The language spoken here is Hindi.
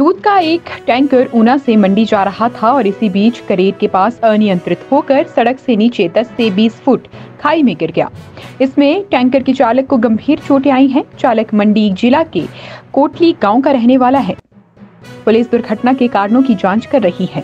दूध का एक टैंकर ऊना से मंडी जा रहा था और इसी बीच करेर के पास अनियंत्रित होकर सड़क से नीचे 10 से 20 फुट खाई में गिर गया। इसमें टैंकर के चालक को गंभीर चोटें आई हैं। चालक मंडी जिला के कोटली गांव का रहने वाला है। पुलिस दुर्घटना के कारणों की जांच कर रही है।